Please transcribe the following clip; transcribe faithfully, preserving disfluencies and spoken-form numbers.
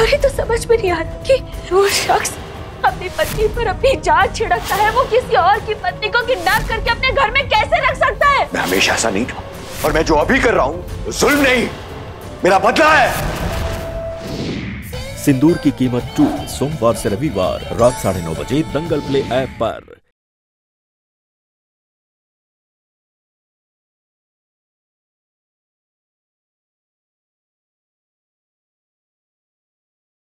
मुझे तो समझ में नहीं आ रहा कि वो शख्स अपनी पत्नी पर अपनी जान छिड़कता है, वो किसी और की पत्नी को किडनैप करके अपने घर में कैसे रख सकता है? मैं हमेशा ऐसा नहीं था, और मैं जो अभी कर रहा हूँ जुल्म नहीं, मेरा बदला है। सिंदूर की कीमत टू सोमवार से रविवार रात साढ़े नौ बजे दंगल प्ले ऐप पर।